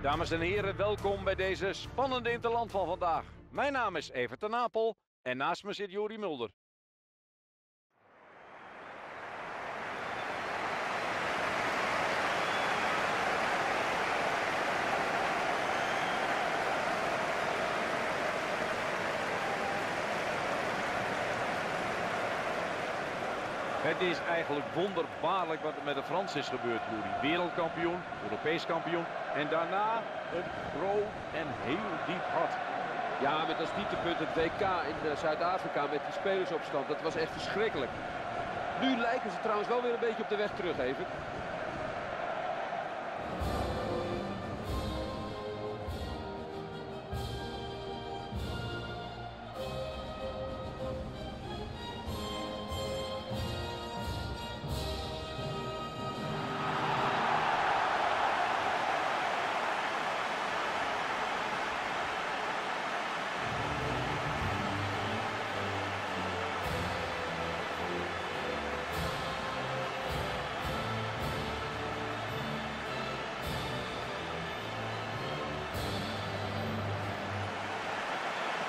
Dames en heren, welkom bij deze spannende interland van vandaag. Mijn naam is Evert ten Napel en naast me zit Youri Mulder. Het is eigenlijk wonderbaarlijk wat er met de Fransen is gebeurd, Youri. Wereldkampioen, Europees kampioen en daarna een groot en heel diep hart. Ja, met als dieptepunt het WK in Zuid-Afrika met die spelersopstand. Dat was echt verschrikkelijk. Nu lijken ze trouwens wel weer een beetje op de weg terug, even.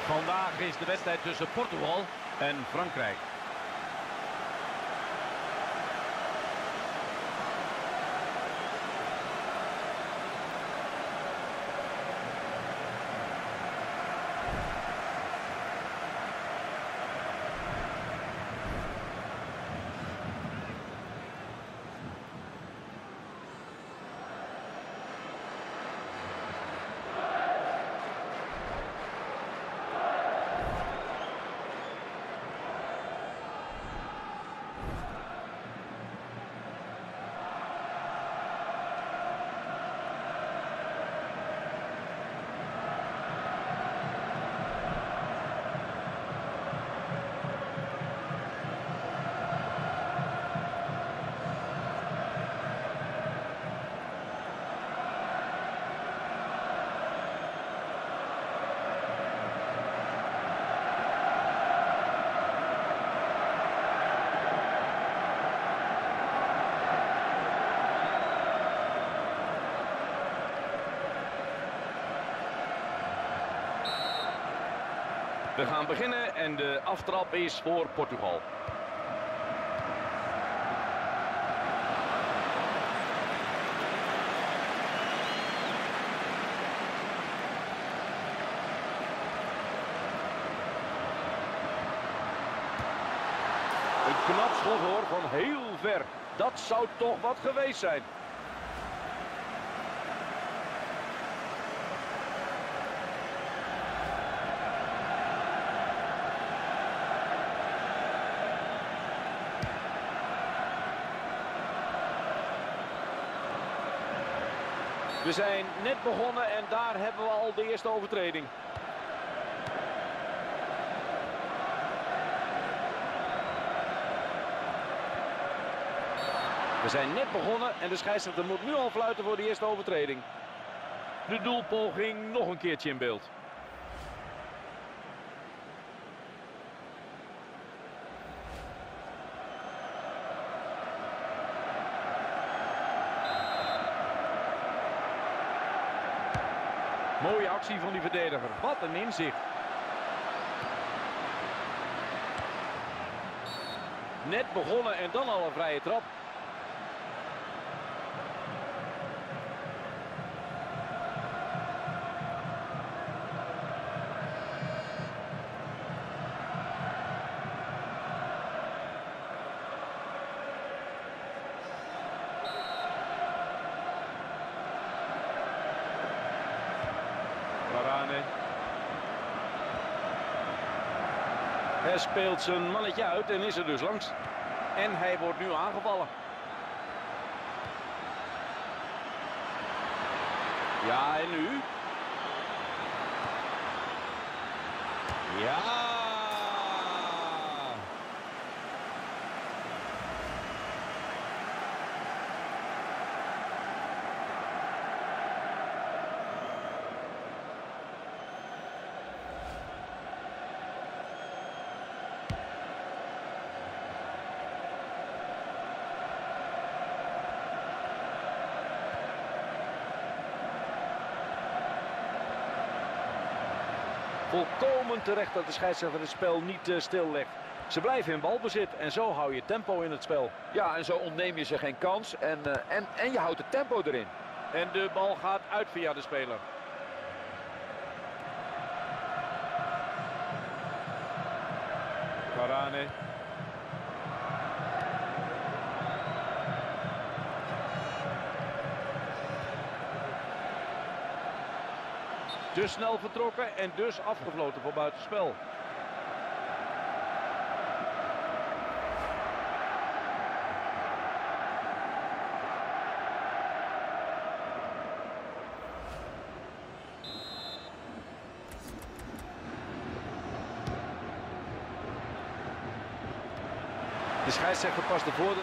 Vandaag is de wedstrijd tussen Portugal en Frankrijk. We gaan beginnen en de aftrap is voor Portugal. Een knap schot hoor, van heel ver. Dat zou toch wat geweest zijn. We zijn net begonnen en daar hebben we al de eerste overtreding. We zijn net begonnen en de scheidsrechter moet nu al fluiten voor de eerste overtreding. De doelpoging nog een keertje in beeld. Mooie actie van die verdediger. Wat een inzicht. Net begonnen en dan al een vrije trap. Hij speelt zijn mannetje uit en is er dus langs. En hij wordt nu aangevallen. Ja, en nu? Ja! Volkomen terecht dat de scheidsrechter het spel niet stillegt. Ze blijven in balbezit en zo hou je tempo in het spel. Ja, en zo ontneem je ze geen kans en je houdt het tempo erin. En de bal gaat uit via de speler. Varane. Dus snel vertrokken en dus afgefloten voor buitenspel. De scheidsrechter past de voordeel.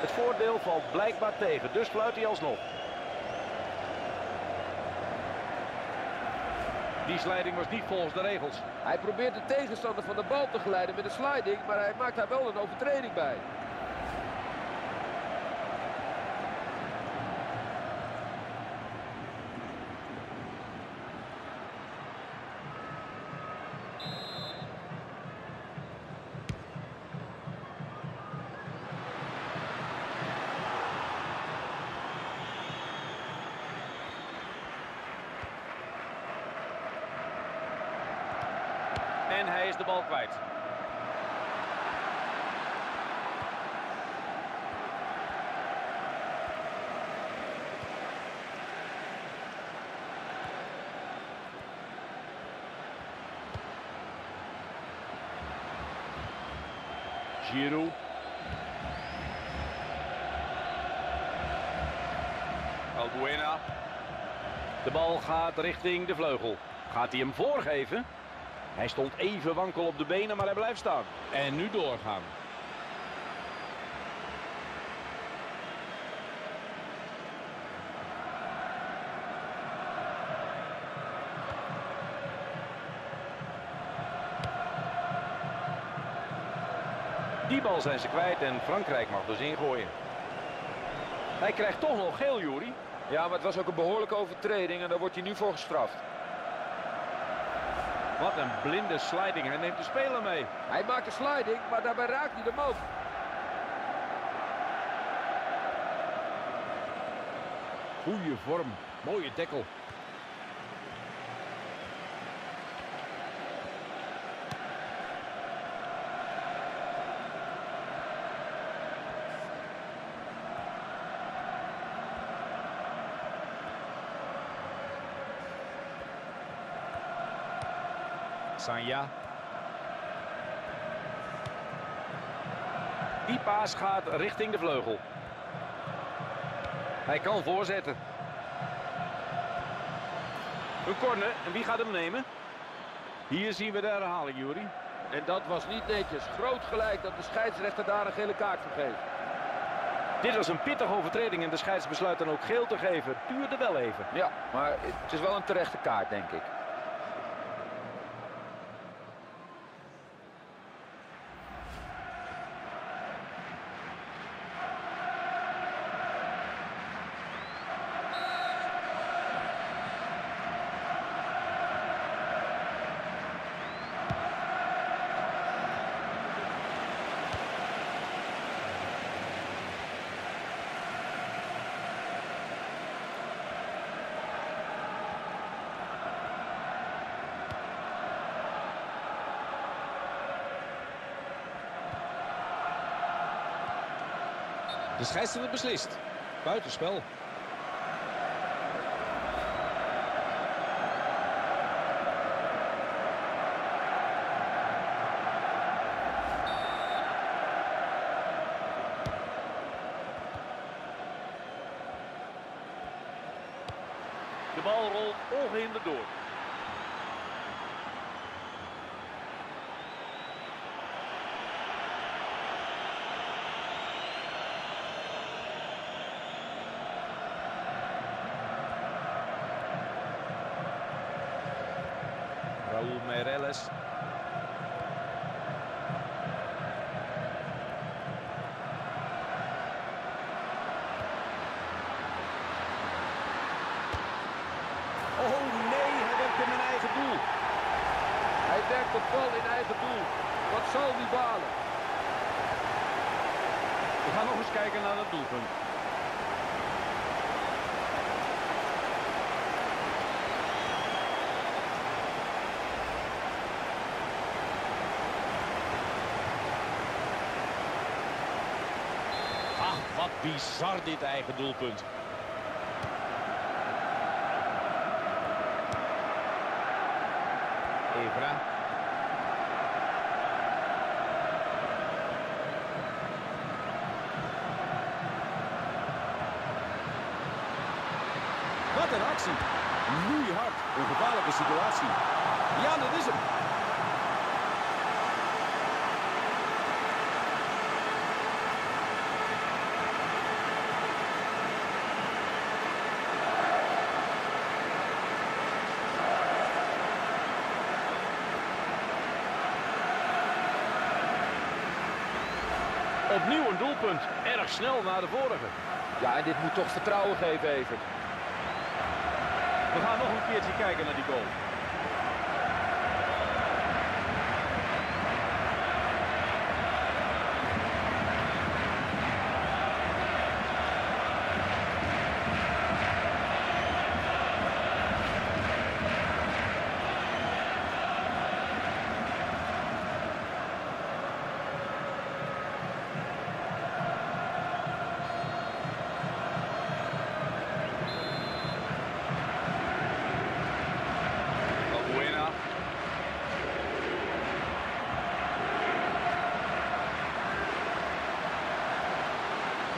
Het voordeel valt blijkbaar tegen, dus fluit hij alsnog. Die sliding was niet volgens de regels. Hij probeert de tegenstander van de bal te geleiden met een sliding, maar hij maakt daar wel een overtreding bij. En hij is de bal kwijt. Giroud. Albuena. De bal gaat richting de vleugel. Gaat hij hem voorgeven? Hij stond even wankel op de benen, maar hij blijft staan. En nu doorgaan. Die bal zijn ze kwijt en Frankrijk mag dus ingooien. Hij krijgt toch nog geel, Youri. Ja, maar het was ook een behoorlijke overtreding en daar wordt hij nu voor gestraft. Wat een blinde sliding. Hij neemt de speler mee. Hij maakt de sliding, maar daarbij raakt hij de man. Goeie vorm. Mooie tackle. Sanja. Die paas gaat richting de vleugel. Hij kan voorzetten. Een corner. En wie gaat hem nemen? Hier zien we de herhaling, Youri. En dat was niet netjes. Groot gelijk dat de scheidsrechter daar een gele kaart voor geeft. Dit was een pittige overtreding en de scheids besluit dan ook geel te geven. Het duurde wel even. Ja, maar het is wel een terechte kaart, denk ik. De scheidsrechter beslist. Buitenspel. De bal rolt ongehinderd door. Raul Meireles. Oh nee, hij werkt in mijn eigen doel. werkt op bal in eigen doel. Wat zal die balen? We gaan nog eens kijken naar dat doelpunt. Ach, wat bizar dit eigen doelpunt. Evra. Wat een actie. Nu hard. Een gevaarlijke situatie. Ja, dat is hem. Opnieuw een doelpunt. Erg snel naar de vorige. Ja, en dit moet toch vertrouwen geven, Evert. We gaan nog een keertje kijken naar die goal.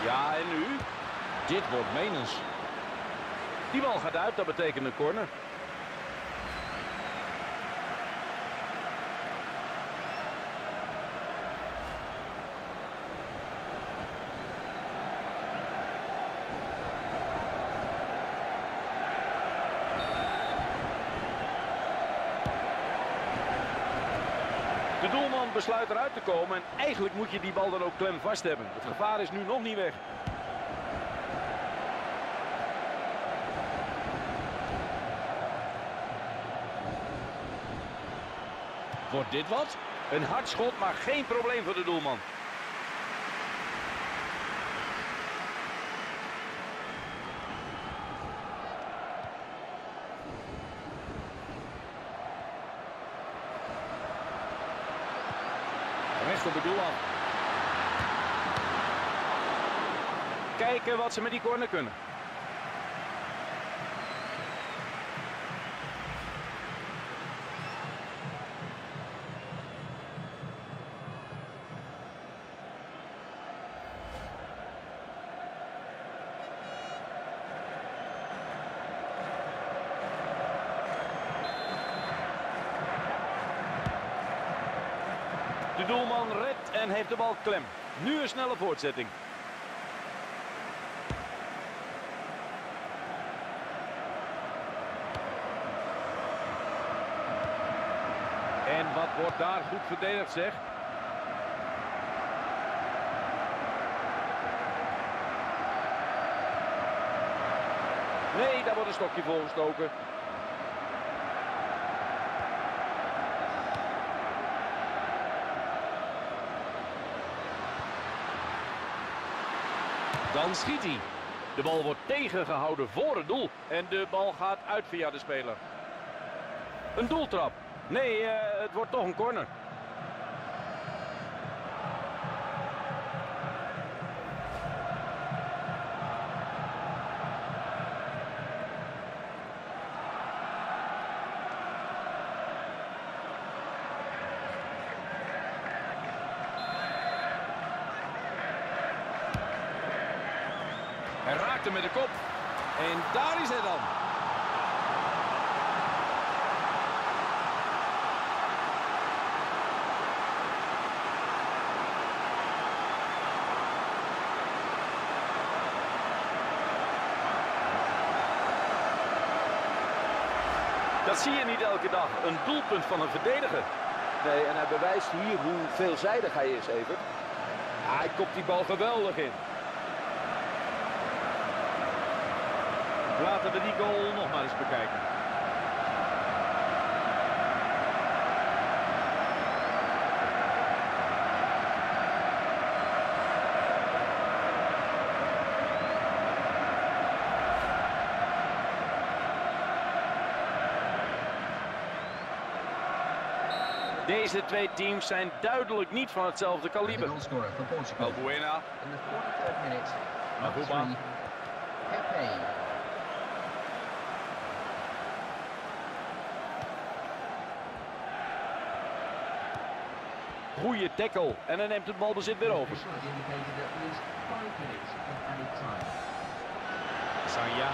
Ja, en nu? Dit wordt menens. Die bal gaat uit, dat betekent een corner. De doelman besluit eruit te komen en eigenlijk moet je die bal dan ook klem vast hebben. Het gevaar is nu nog niet weg. Wordt dit wat? Een hard schot, maar geen probleem voor de doelman. Op het doel af. Kijken wat ze met die corner kunnen. De doelman redt en heeft de bal klem. Nu een snelle voortzetting. En wat wordt daar goed verdedigd, zeg. Nee, daar wordt een stokje voor gestoken. Dan schiet hij. De bal wordt tegengehouden voor het doel. En de bal gaat uit via de speler. Een doeltrap. Nee, het wordt toch een corner. Hij raakt hem met de kop. En daar is hij dan. Dat zie je niet elke dag. Een doelpunt van een verdediger. Nee, en hij bewijst hier hoe veelzijdig hij is, Evert. Hij kopt die bal geweldig in. Laten we die goal nog maar eens bekijken. Deze twee teams zijn duidelijk niet van hetzelfde kaliber. Balbuena. Pogba. Pepe. Goeie tackle en hij neemt het balbezit weer over. Sanja.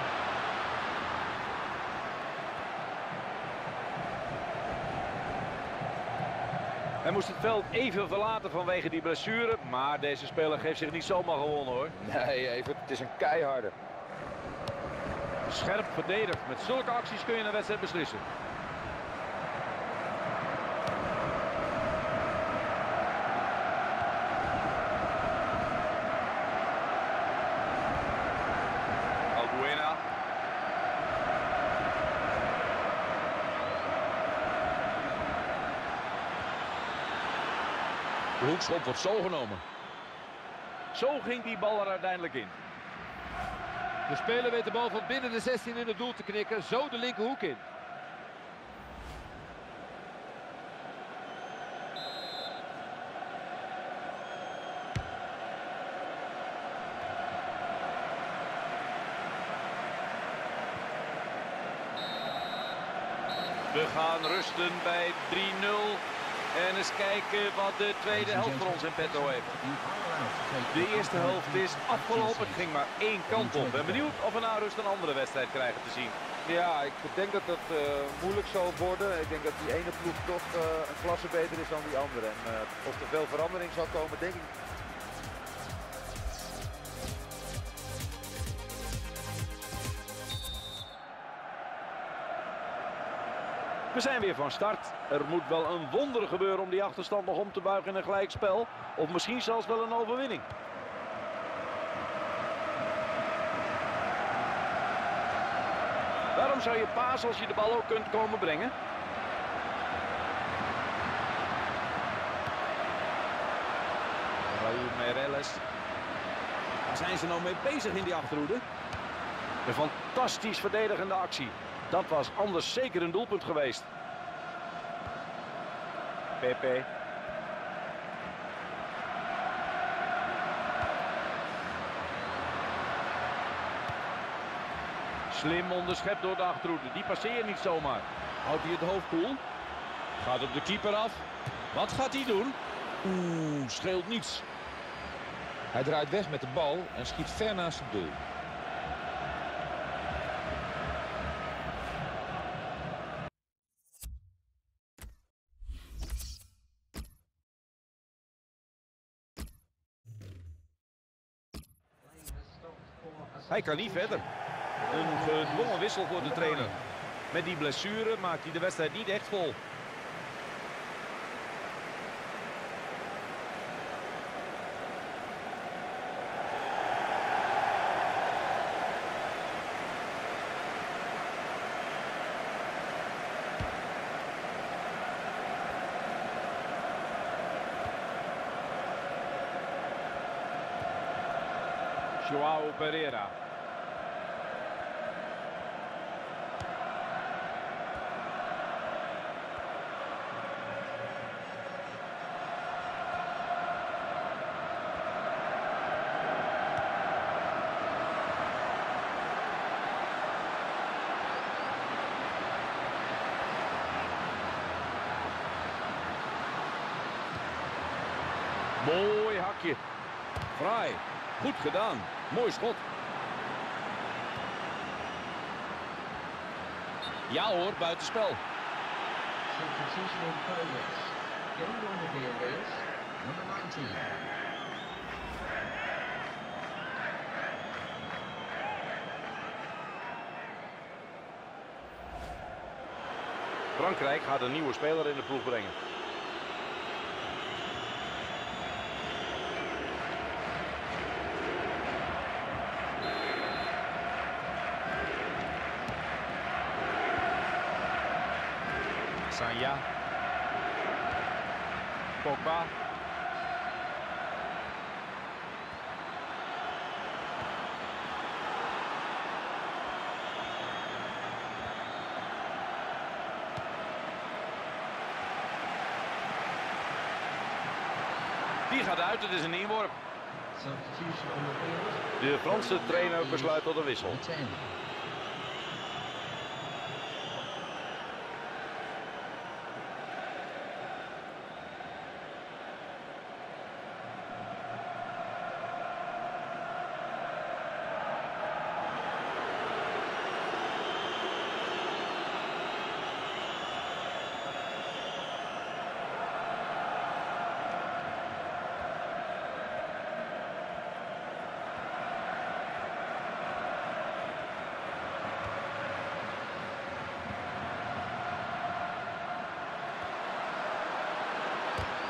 Hij moest het veld even verlaten vanwege die blessure, maar deze speler geeft zich niet zomaar gewonnen hoor. Nee, even, het is een keiharde. Scherp verdedigd, met zulke acties kun je een wedstrijd beslissen. De hoekschop wordt zo genomen. Zo ging die bal er uiteindelijk in. De speler weet de bal van binnen de 16 in het doel te knikken. Zo de linkerhoek in. We gaan rusten bij 3-0. En eens kijken wat de tweede helft voor ons in petto heeft. De eerste helft is afgelopen. Het ging maar één kant op. Ben benieuwd of we na rust een andere wedstrijd krijgen te zien. Ja, ik denk dat het moeilijk zal worden. Ik denk dat die ene ploeg toch een klasse beter is dan die andere. En of er veel verandering zal komen, denk ik. We zijn weer van start. Er moet wel een wonder gebeuren om die achterstand nog om te buigen in een gelijkspel. Of misschien zelfs wel een overwinning. Waarom zou je pasen als je de bal ook kunt komen brengen? Raul Meireles. Waar zijn ze nou mee bezig in die achterhoede? Een fantastisch verdedigende actie. Dat was anders zeker een doelpunt geweest. Pepe. Slim onderschept door de achterhoede. Die passeer je niet zomaar. Houdt hij het hoofd koel? Gaat op de keeper af. Wat gaat hij doen? Oeh, scheelt niets. Hij draait weg met de bal en schiet ver naast het doel. Hij kan niet verder. Een gedwongen wissel voor de trainer. Met die blessure maakt hij de wedstrijd niet echt vol. João Pereira. Mooi hakje. Fraai. Goed gedaan. Mooi schot. Ja hoor, buitenspel. Frankrijk gaat een nieuwe speler in de ploeg brengen. Sanja. Pogba. Die gaat uit, het is een inworp. De Franse trainer besluit tot een wissel.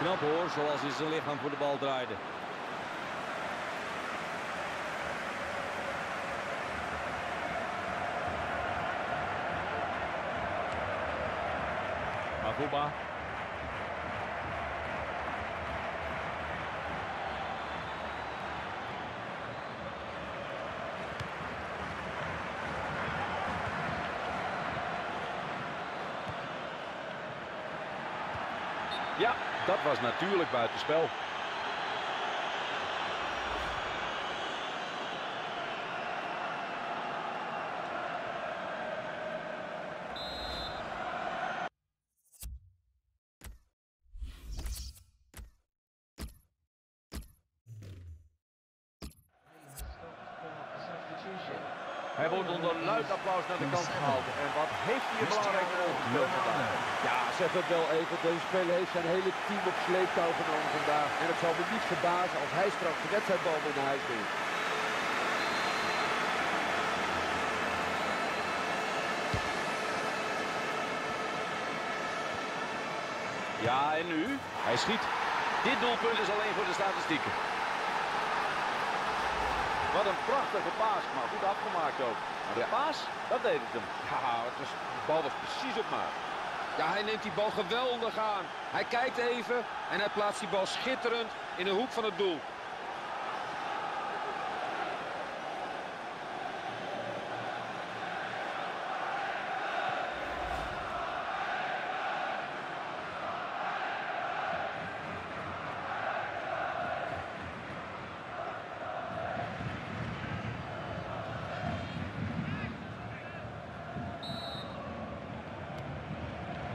Knap hoor, zoals hij zijn lichaam voor de bal draaide. Pogba. Ja. Dat was natuurlijk buitenspel. Hij wordt onder luid applaus naar de kant gehaald. En wat heeft hij een belangrijke rol gedaan? Ja, zeg het wel even. Deze speler heeft zijn hele team op sleeptouw genomen vandaag. En het zal me niet verbazen als hij straks net zijn bal weer naar huis brengt. Ja, en nu? Hij schiet. Dit doelpunt is alleen voor de statistieken. Wat een prachtige paas, maar goed afgemaakt ook. Maar de paas, dat deed het hem. Ja, de bal was precies op maat. Ja, hij neemt die bal geweldig aan. Hij kijkt even en hij plaatst die bal schitterend in de hoek van het doel.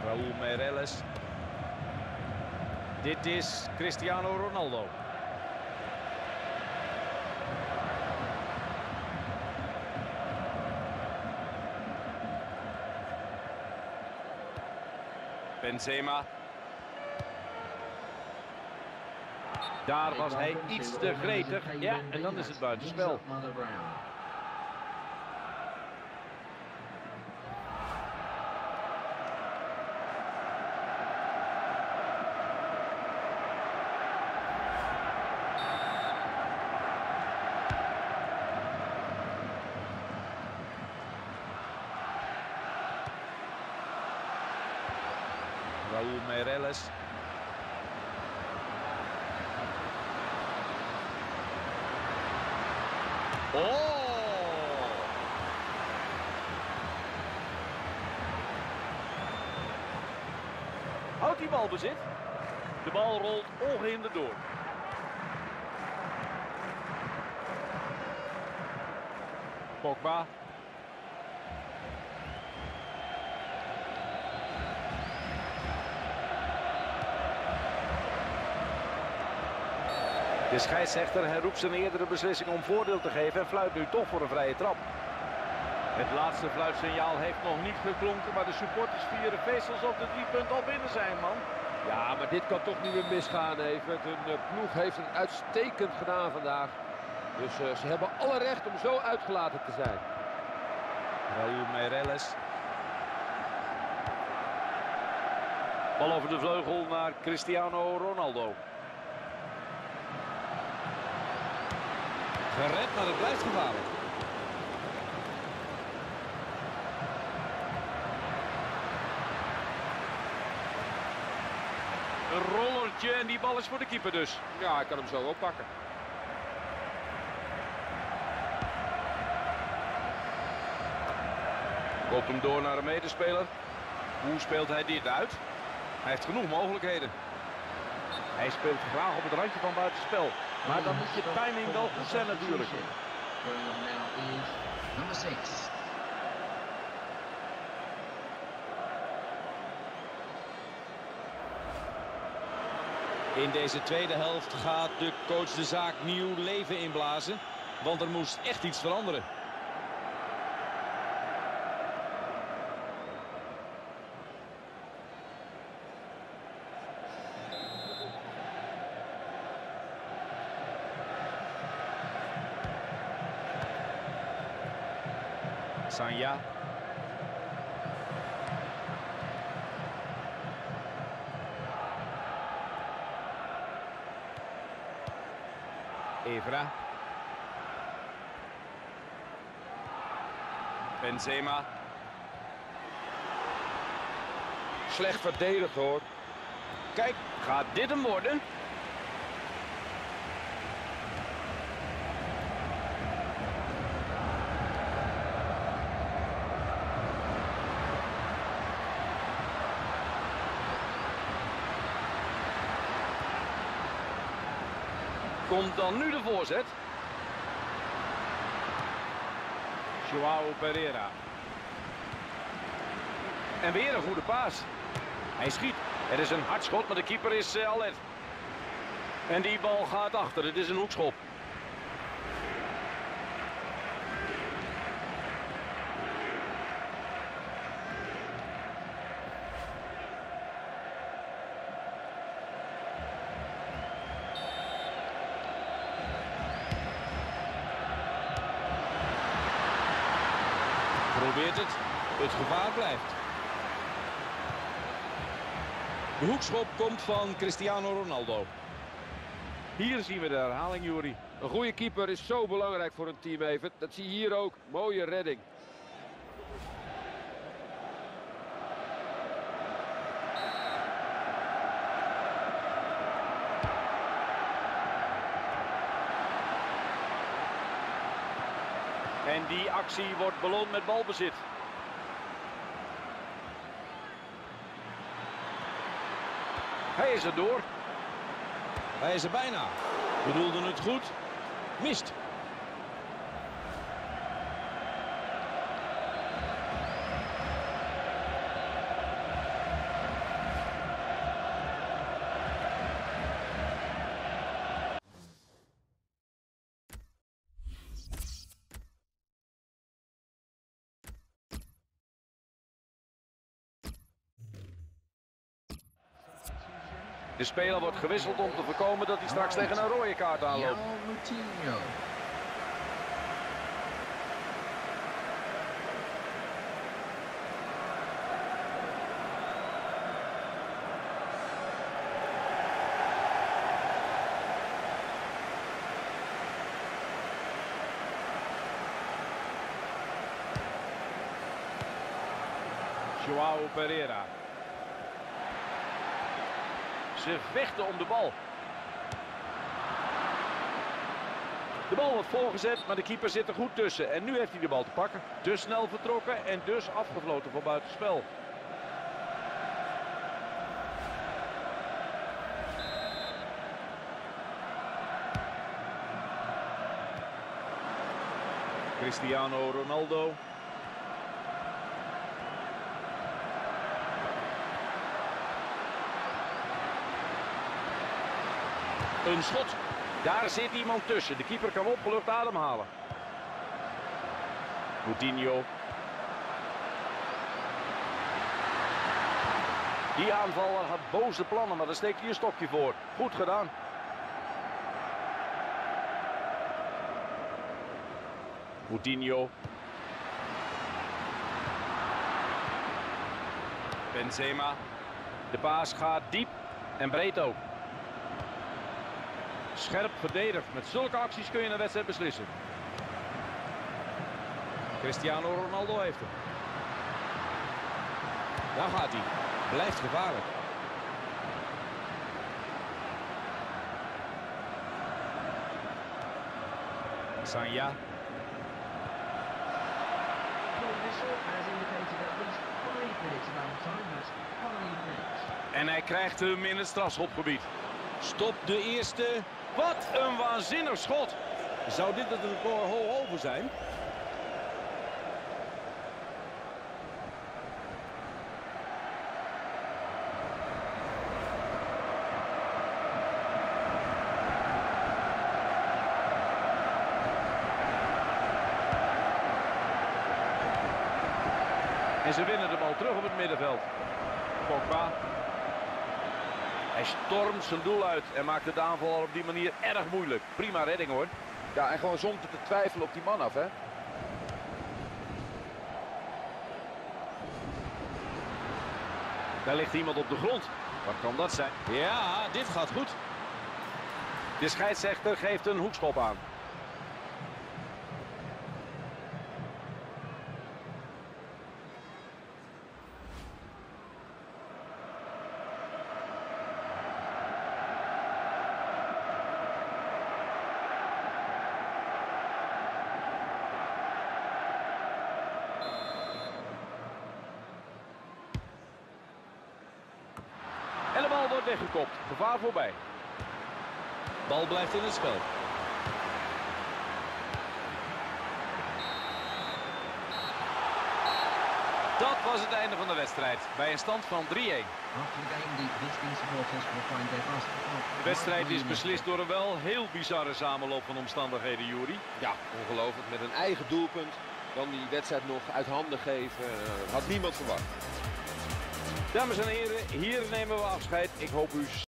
Raul Meireles. Dit is Cristiano Ronaldo. Benzema. Daar was hij iets te gretig. Ja, en dan is het buitenspel. Raul Meireles. Oh! Houdt die bal bezit. De bal rolt ongehinderd door. Pogba. De scheidsrechter herroept zijn eerdere beslissing om voordeel te geven en fluit nu toch voor een vrije trap. Het laatste fluitsignaal heeft nog niet geklonken, maar de supporters vieren feest alsof de 3 punten al binnen zijn, man. Ja, maar dit kan toch niet meer misgaan, Evert. Hun ploeg heeft het uitstekend gedaan vandaag. Dus ze hebben alle recht om zo uitgelaten te zijn. Raul Meireles. Bal over de vleugel naar Cristiano Ronaldo. Gered, maar het blijft gevaarlijk. Een rollertje en die bal is voor de keeper dus. Ja, hij kan hem zo oppakken. Kopt hem door naar een medespeler. Hoe speelt hij dit uit? Hij heeft genoeg mogelijkheden. Hij speelt graag op het randje van buitenspel. Maar dan moet je timing wel goed zijn natuurlijk. In deze tweede helft gaat de coach de zaak nieuw leven inblazen. Want er moest echt iets veranderen. Sanja. Evra. Benzema. Slecht verdedigd hoor. Kijk, gaat dit hem worden? Komt dan nu de voorzet. João Pereira. En weer een goede paas. Hij schiet. Er is een hard schot, maar de keeper is alert. En die bal gaat achter. Het is een hoekschop. Probeert het. Het gevaar blijft. De hoekschop komt van Cristiano Ronaldo. Hier zien we de herhaling, Youri. Een goede keeper is zo belangrijk voor een team, Evert. Dat zie je hier ook. Mooie redding. En die actie wordt beloond met balbezit. Hij is er door. Hij is er bijna. Bedoelden het goed. Mist. De speler wordt gewisseld om te voorkomen dat hij straks tegen een rode kaart aanloopt. Moutinho. João Pereira. Ze vechten om de bal. De bal wordt volgezet, maar de keeper zit er goed tussen. En nu heeft hij de bal te pakken. Dus snel vertrokken en dus afgefloten voor buitenspel. Cristiano Ronaldo. Een schot. Daar zit iemand tussen. De keeper kan opgelucht ademhalen. Moutinho. Die aanvaller had boze plannen, maar daar steekt hij een stokje voor. Goed gedaan. Moutinho. Benzema. De paas gaat diep en breed ook. Scherp verdedigd. Met zulke acties kun je een wedstrijd beslissen. Cristiano Ronaldo heeft hem. Daar gaat hij. Blijft gevaarlijk. Sanja. En hij krijgt hem in het strafschopgebied. Stopt de eerste. Wat een waanzinnig schot. Zou dit het record hol over zijn? En ze winnen de bal terug op het middenveld. Pogba. Hij stormt zijn doel uit en maakt het aanval op die manier erg moeilijk. Prima redding hoor. Ja, en gewoon zonder te twijfelen op die man af, hè. Daar ligt iemand op de grond. Wat kan dat zijn? Ja, dit gaat goed. De scheidsrechter geeft een hoekschop aan. En de bal wordt weggekopt. Gevaar voorbij. Bal blijft in het spel. Dat was het einde van de wedstrijd. Bij een stand van 3-1. De wedstrijd is beslist door een wel heel bizarre samenloop van omstandigheden, Youri. Ja, ongelooflijk. Met een eigen doelpunt. Dan die wedstrijd nog uit handen geven. Had niemand verwacht. Dames en heren, hier nemen we afscheid. Ik hoop u...